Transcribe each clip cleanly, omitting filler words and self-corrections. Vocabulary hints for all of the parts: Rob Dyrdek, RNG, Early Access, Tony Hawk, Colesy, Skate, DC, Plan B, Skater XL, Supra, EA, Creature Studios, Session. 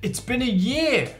It's been a year!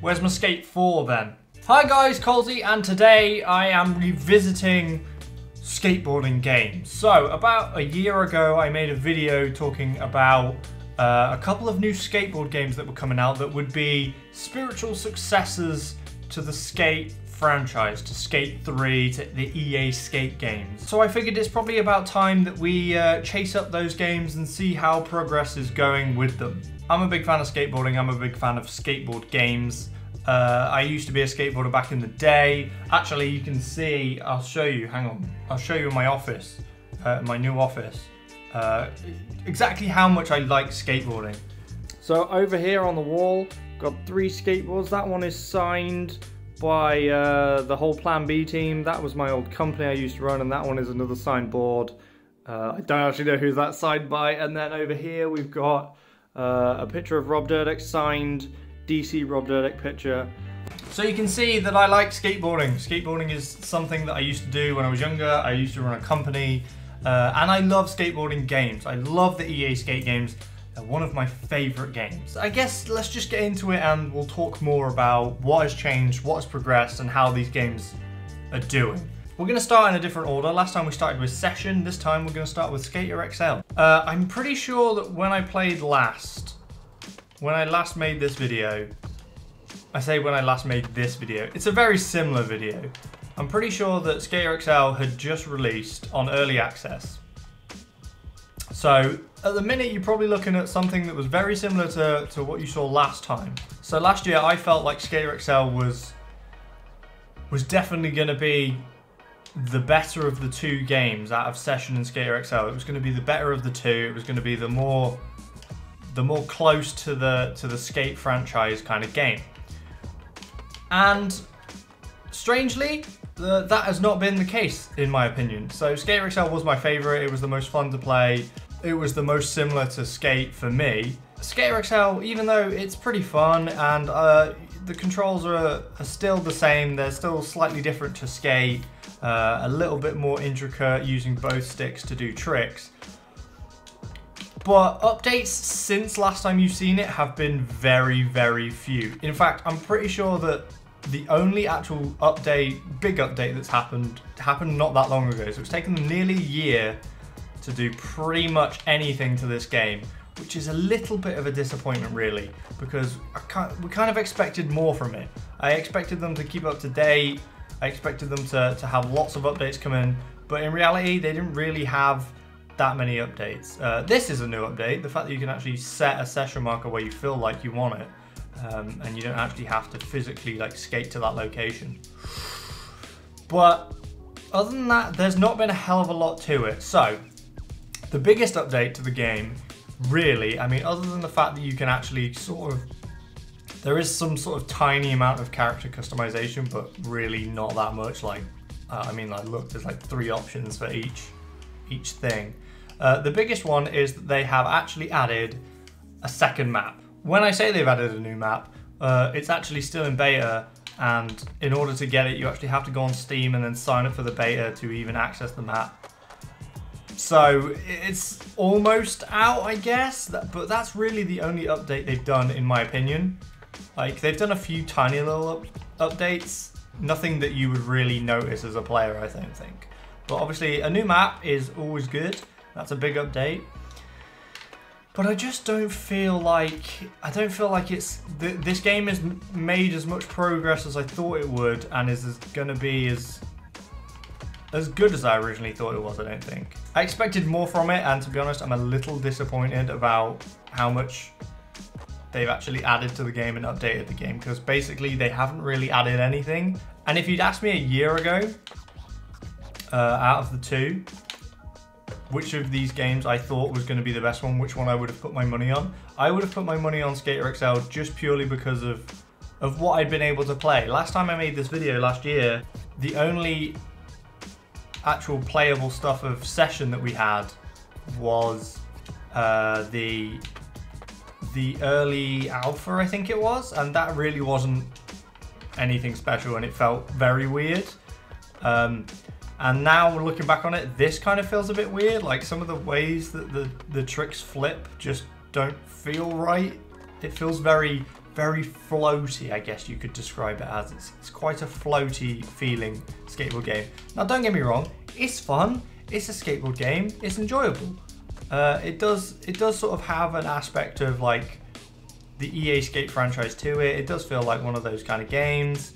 Where's my Skate 4 then? Hi guys, Colesy, and today I am revisiting skateboarding games. So, about a year ago I made a video talking about a couple of new skateboard games that were coming out that would be spiritual successors to the Skate franchise, to Skate 3, to the EA Skate games. So I figured it's probably about time that we chase up those games and see how progress is going with them. I'm a big fan of skateboarding, I'm a big fan of skateboard games. I used to be a skateboarder back in the day. Actually, you can see, I'll show you, hang on. I'll show you in my office, my new office, exactly how much I like skateboarding. So over here on the wall, got three skateboards. That one is signed by the whole Plan B team. That was my old company I used to run, and that one is another signed board. I don't actually know who's that signed by. And then over here we've got a picture of Rob Dyrdek, signed DC Rob Dyrdek picture. So you can see that I like skateboarding. Skateboarding is something that I used to do when I was younger. I used to run a company, and I love skateboarding games. I love the EA Skate games. They're one of my favourite games. I guess let's just get into it and we'll talk more about what has changed, what has progressed, and how these games are doing. We're going to start in a different order. Last time we started with Session, this time we're going to start with Skater XL. I'm pretty sure that when I played last, when I last made this video, I say when I last made this video, it's a very similar video. I'm pretty sure that Skater XL had just released on Early Access. So at the minute, you're probably looking at something that was very similar to what you saw last time. So last year, I felt like Skater XL was definitely going to be the better of the two games out of Session and Skater XL. It was going to be the better of the two. It was going to be the more close to the Skate franchise kind of game. And strangely, that has not been the case, in my opinion. So Skater XL was my favorite. It was the most fun to play. It was the most similar to Skate for me. Skater XL, even though it's pretty fun and the controls are still the same, they're still slightly different to Skate, a little bit more intricate using both sticks to do tricks. But updates since last time you've seen it have been very, very few. In fact, I'm pretty sure that the only actual update, big update that's happened not that long ago. So it's taken them nearly a year to do pretty much anything to this game, which is a little bit of a disappointment really, because we kind of expected more from it. I expected them to keep up to date. I expected them to have lots of updates come in, but in reality, they didn't really have that many updates. This is a new update. The fact that you can actually set a session marker where you feel like you want it. And you don't actually have to physically like skate to that location. But other than that, there's not been a hell of a lot to it. So the biggest update to the game, really, I mean, other than the fact that you can actually sort of, there is some sort of tiny amount of character customization, but really not that much. Like, I mean, like, look, there's like three options for each thing. The biggest one is that they have actually added a second map. When I say they've added a new map, it's actually still in beta, and in order to get it, you actually have to go on Steam and then sign up for the beta to even access the map. So it's almost out, I guess, but that's really the only update they've done, in my opinion. Like, they've done a few tiny little updates, nothing that you would really notice as a player, I don't think. But obviously, a new map is always good. That's a big update. But I just don't feel like, it's, this game has made as much progress as I thought it would, and is going to be as good as I originally thought it was, I don't think. I expected more from it, and to be honest, I'm a little disappointed about how much they've actually added to the game and updated the game, because basically they haven't really added anything. And if you'd asked me a year ago, out of the two, which of these games I thought was going to be the best one, which one I would have put my money on. I would have put my money on Skater XL just purely because of what I'd been able to play. Last time I made this video last year, the only actual playable stuff of Session that we had was the early alpha, I think it was, and that really wasn't anything special and it felt very weird. And now looking back on it, this kind of feels a bit weird. Like some of the ways that the tricks flip just don't feel right. It feels very, very floaty, I guess you could describe it as. It's quite a floaty feeling skateboard game. Now, don't get me wrong, it's fun. It's a skateboard game. It's enjoyable. It does sort of have an aspect of like the EA Skate franchise to it. It does feel like one of those kind of games.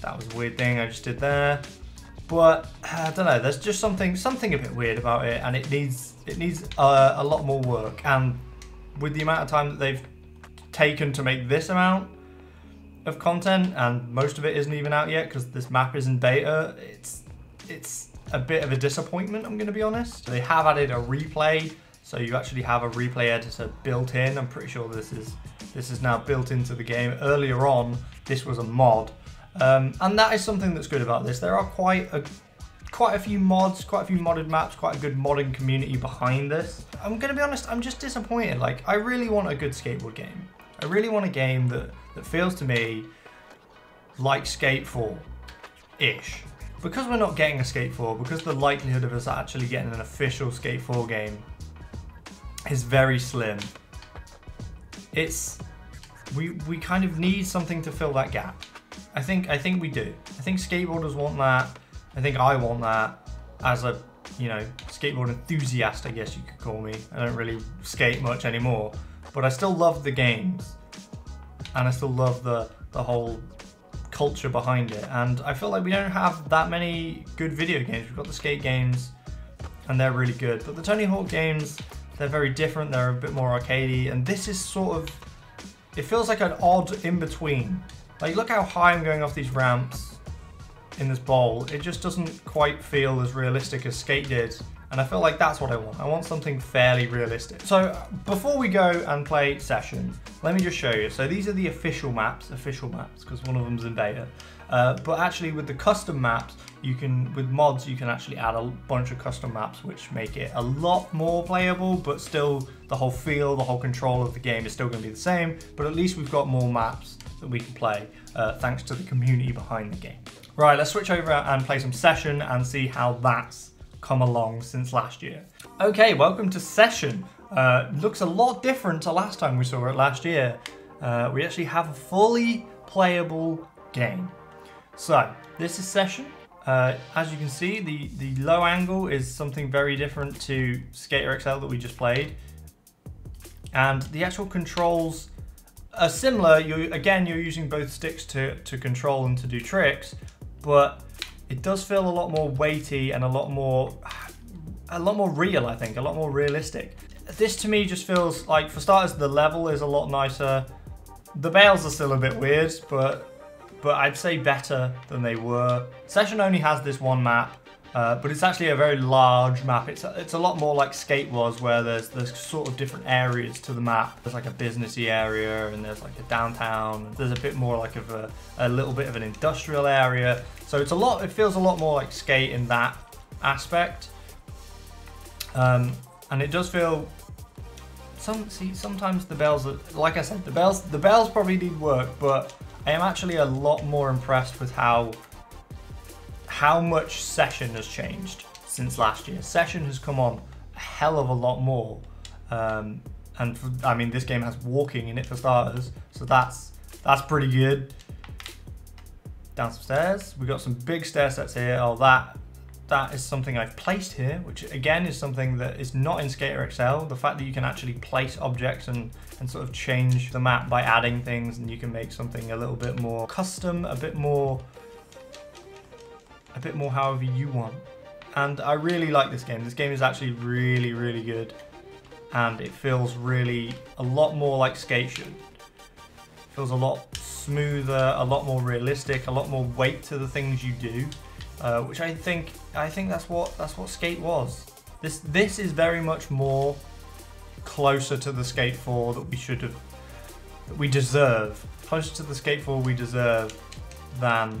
That was a weird thing I just did there. But I don't know, there's just something a bit weird about it, and it needs a lot more work. And with the amount of time that they've taken to make this amount of content, and most of it isn't even out yet because this map is in beta, it's a bit of a disappointment, I'm going to be honest. They have added a replay, so you actually have a replay editor built in. I'm pretty sure this is now built into the game. Earlier on, this was a mod. And that is something that's good about this. There are quite a few mods, quite a few modded maps, quite a good modding community behind this. I'm gonna be honest, I'm just disappointed. Like, I really want a good skateboard game. I really want a game that feels to me like Skate 4-ish. Because we're not getting a Skate 4, because the likelihood of us actually getting an official Skate 4 game is very slim. We kind of need something to fill that gap. I think we do. I think skateboarders want that. I think I want that as a, you know, skateboard enthusiast, I guess you could call me. I don't really skate much anymore, but I still love the games, and I still love the whole culture behind it. And I feel like we don't have that many good video games. We've got the skate games, and they're really good, but the Tony Hawk games, they're very different. They're a bit more arcadey, and this is sort of, it feels like an odd in between. Like, look how high I'm going off these ramps in this bowl. It just doesn't quite feel as realistic as Skate did. And I feel like that's what I want. I want something fairly realistic. So before we go and play Session, let me just show you. So these are the official maps, because one of them's in beta. But actually with the custom maps, you can, with mods, you can actually add a bunch of custom maps, which make it a lot more playable, but still the whole feel, the whole control of the game is still gonna be the same, but at least we've got more maps that we can play, thanks to the community behind the game. Right, let's switch over and play some Session and see how that's come along since last year. Okay, welcome to Session. Looks a lot different to last time we saw it last year. We actually have a fully playable game. So, this is Session. As you can see, the low angle is something very different to Skater XL that we just played. And the actual controls are similar. You're using both sticks to control and to do tricks, but it does feel a lot more weighty and a lot more real, I think, a lot more realistic. This to me just feels like, for starters, the level is a lot nicer. The bails are still a bit weird, but I'd say better than they were. Session only has this one map, but it's actually a very large map. It's a lot more like Skate was, where there's sort of different areas to the map. There's like a businessy area, and there's like a downtown. There's a bit more like of a little bit of an industrial area. So it's a lot. It feels a lot more like Skate in that aspect, and it does feel. Sometimes the bells, like I said, the bells probably need work, but I am actually a lot more impressed with how much Session has changed since last year. Session has come on a hell of a lot more. I mean, this game has walking in it for starters, so that's pretty good. Down some stairs, we've got some big stair sets here. Oh, that is something I've placed here, which again is something that is not in Skater XL. The fact that you can actually place objects and sort of change the map by adding things, and you can make something a little bit more custom, a bit more however you want. And I really like this game. This game is actually really, really good. And it feels really a lot more like Skate should. It feels a lot smoother, a lot more realistic, a lot more weight to the things you do, which I think that's what Skate was. This is very much more closer to the Skate 4 that we should have, that we deserve. Closer to the Skate 4 we deserve than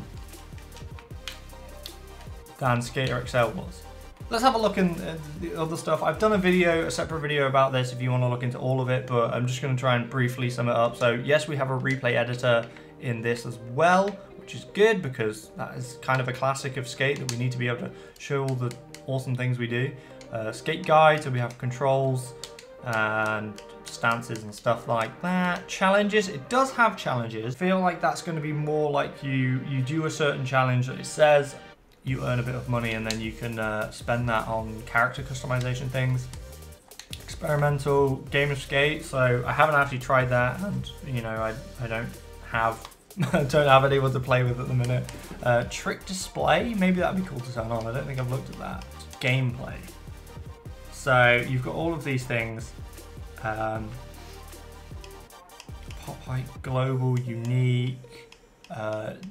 Skater XL was. Let's have a look in the other stuff. I've done a separate video about this if you want to look into all of it, but I'm just going to try and briefly sum it up. So yes, we have a replay editor in this as well, which is good because that is kind of a classic of Skate, that we need to be able to show all the awesome things we do. Skate guide, so we have controls and stances and stuff like that. Challenges, it does have challenges. I feel like that's going to be more like you do a certain challenge that it says, you earn a bit of money, and then you can spend that on character customization things. Experimental game of Skate, so I haven't actually tried that, and you know, I don't have anyone to play with at the minute. Trick display, maybe that'd be cool to turn on. I don't think I've looked at that. Gameplay. So you've got all of these things. Pop height, global, unique.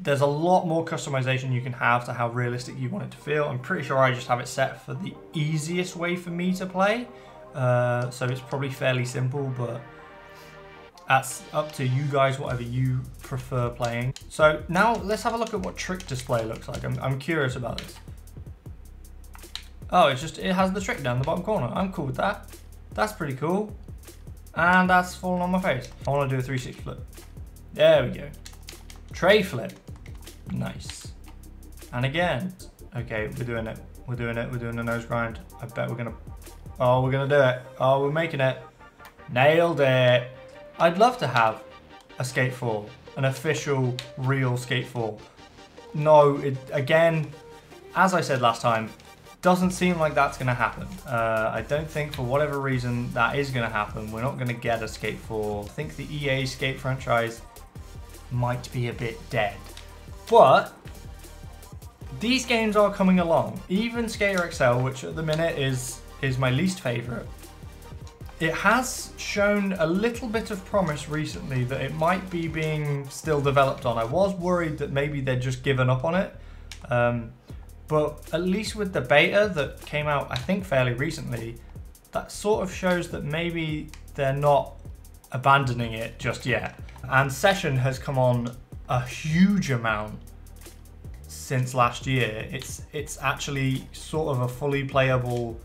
There's a lot more customization you can have to how realistic you want it to feel. I'm pretty sure I just have it set for the easiest way for me to play. So it's probably fairly simple, but that's up to you guys, whatever you prefer playing. So now let's have a look at what trick display looks like. I'm curious about this. Oh, it's just, it has the trick down the bottom corner. I'm cool with that. That's pretty cool. And that's fallen on my face. I want to do a 360 flip. There we go. Tray flip, nice. And again, okay, we're doing it, we're doing it, we're doing the nose grind. I bet we're gonna, oh, we're gonna do it. Oh, we're making it. Nailed it. I'd love to have a skate fall, an official, real skate fall. No, it, again, as I said last time, doesn't seem like that's gonna happen. I don't think for whatever reason that is gonna happen. We're not gonna get a skate fall. I think the EA skate franchise might be a bit dead, but these games are coming along. Even Skater XL, which at the minute is my least favorite, it has shown a little bit of promise recently that it might be being still developed on. I was worried that maybe they'd just given up on it, but at least with the beta that came out, I think fairly recently, that sort of shows that maybe they're not abandoning it just yet. And Session has come on a huge amount since last year. It's actually sort of a fully playable,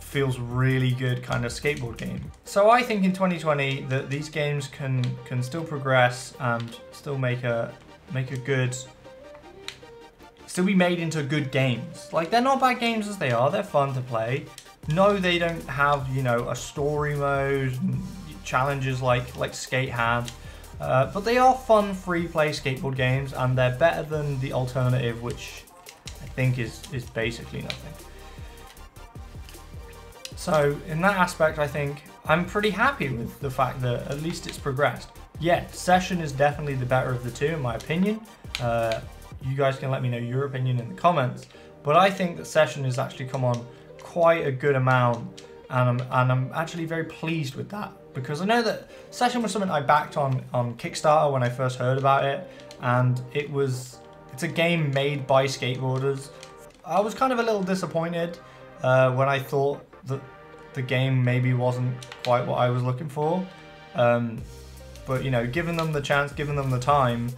feels really good kind of skateboard game. So I think in 2020 that these games can still progress and still be made into good games. Like, they're not bad games as they are, they're fun to play. No, they don't have, you know, a story mode and challenges like Skate had, but they are fun free play skateboard games, and they're better than the alternative, which I think is basically nothing. So in that aspect, I think I'm pretty happy with the fact that at least it's progressed. Yeah, Session is definitely the better of the two in my opinion. You guys can let me know your opinion in the comments, but I think that Session has actually come on quite a good amount, and I'm actually very pleased with that, because I know that Session was something I backed on Kickstarter when I first heard about it, and it's a game made by skateboarders. I was kind of a little disappointed when I thought that the game maybe wasn't quite what I was looking for, but you know, giving them the chance, giving them the time,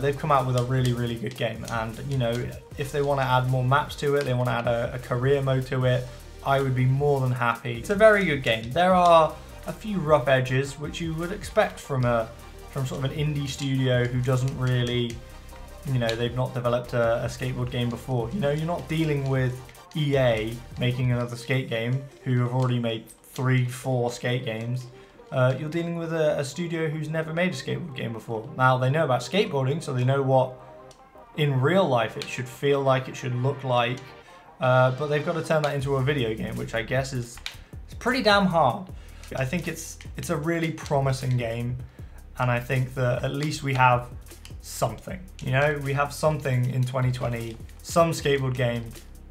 they've come out with a really, really good game. And you know, if they want to add more maps to it, they want to add a career mode to it, I would be more than happy. It's a very good game. There are a few rough edges, which you would expect from sort of an indie studio who doesn't really, you know, they've not developed a skateboard game before. You know, you're not dealing with EA making another skate game, who have already made 3-4 skate games. You're dealing with a studio who's never made a skateboard game before. Now, they know about skateboarding, so they know what in real life it should feel like, it should look like, but they've got to turn that into a video game, which I guess is pretty damn hard. I think it's a really promising game, and I think that at least we have something. You know, we have something in 2020, some skateboard game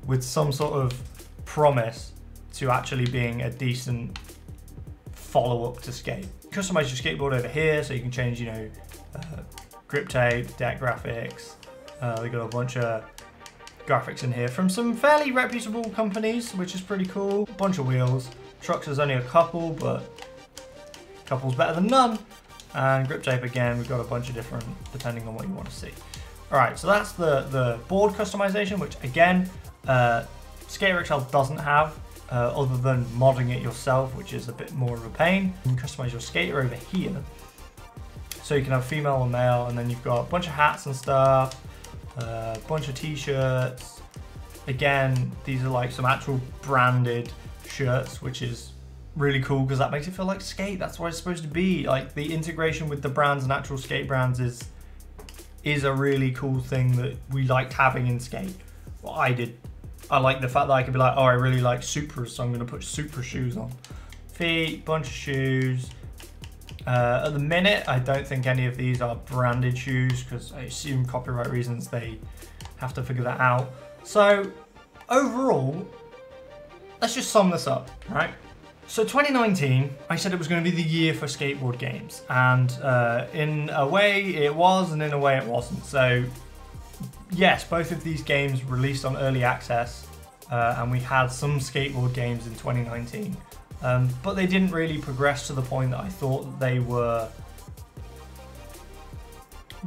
with some sort of promise to actually being a decent follow-up to Skate. Customize your skateboard over here, so you can change, you know, grip tape, deck graphics. They got a bunch of graphics in here from some fairly reputable companies, which is pretty cool. A bunch of wheels. Trucks, there's only a couple, but a couple's better than none. And grip tape, again, we've got a bunch of different, depending on what you want to see. All right, so that's the board customization, which again, Skater XL doesn't have, other than modding it yourself, which is a bit more of a pain. You can customize your skater over here, so you can have female or male, and then you've got a bunch of hats and stuff, a bunch of t-shirts. Again, these are like some actual branded shirts, which is really cool because that makes it feel like Skate. That's where it's supposed to be. Like the integration with the brands and actual skate brands is a really cool thing that we liked having in Skate. Well, I did. I like the fact that I could be like, oh, I really like Supras, so I'm gonna put Supra shoes on. Feet, bunch of shoes. At the minute, I don't think any of these are branded shoes because I assume copyright reasons they have to figure that out. So overall, let's just sum this up, right? So 2019, I said it was going to be the year for skateboard games, and in a way it was, and in a way it wasn't. So yes, both of these games released on early access, and we had some skateboard games in 2019, but they didn't really progress to the point that I thought they were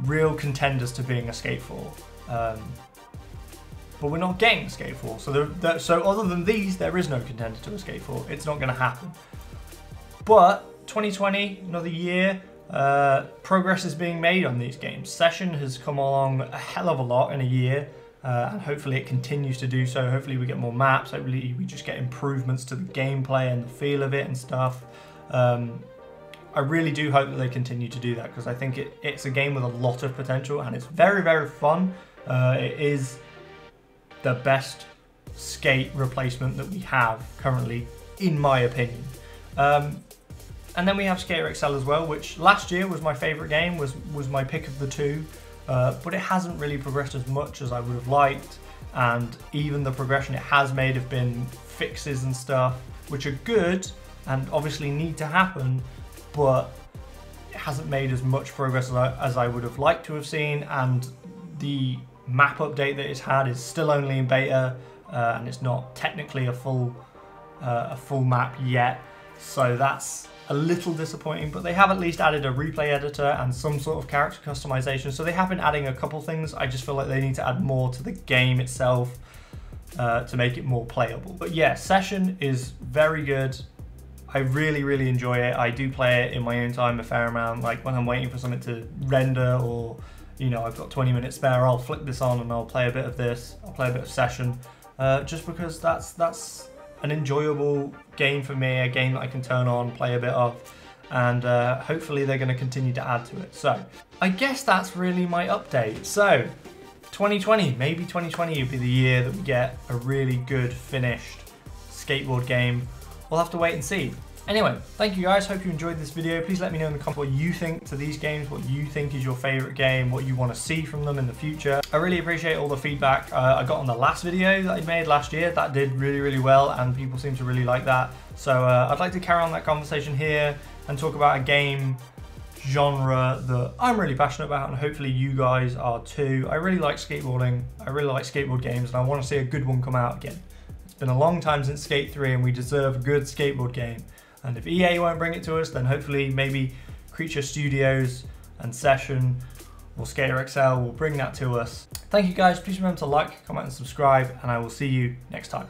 real contenders to being a Skate 4. But we're not getting a Skate 4, so so other than these, there is no contender to a Skate 4. It's not going to happen. But 2020, another year, progress is being made on these games. Session has come along a hell of a lot in a year, and hopefully it continues to do so. Hopefully we get more maps. Hopefully we just get improvements to the gameplay and the feel of it and stuff. I really do hope that they continue to do that, because I think it's a game with a lot of potential, and it's very, very fun. It is the best skate replacement that we have currently, in my opinion. And then we have Skater XL as well, which last year was my favorite game, was my pick of the two, but it hasn't really progressed as much as I would have liked, and even the progression it has made have been fixes and stuff, which are good and obviously need to happen, but it hasn't made as much progress as I would have liked to have seen, and the map update that it's had is still only in beta, and it's not technically a full map yet, so that's a little disappointing. But they have at least added a replay editor and some sort of character customization, so they have been adding a couple things. I just feel like they need to add more to the game itself to make it more playable. But yeah, Session is very good. I really, really enjoy it. I do play it in my own time a fair amount, like when I'm waiting for something to render, or you know, I've got 20 minutes spare, I'll flick this on and I'll play a bit of this, I'll play a bit of Session, just because that's an enjoyable game for me, a game that I can turn on, play a bit of, and hopefully they're going to continue to add to it. So I guess that's really my update. So 2020, maybe 2020 will be the year that we get a really good finished skateboard game. We'll have to wait and see. Anyway, thank you guys, hope you enjoyed this video. Please let me know in the comments what you think to these games, what you think is your favourite game, what you want to see from them in the future. I really appreciate all the feedback I got on the last video that I made last year. That did really, really well, and people seem to really like that. So I'd like to carry on that conversation here and talk about a game genre that I'm really passionate about, and hopefully you guys are too. I really like skateboarding, I really like skateboard games, and I want to see a good one come out again. It's been a long time since Skate 3, and we deserve a good skateboard game. And if EA won't bring it to us, then hopefully maybe Creature Studios and Session or Skater XL will bring that to us. Thank you guys. Please remember to like, comment, and subscribe, and I will see you next time.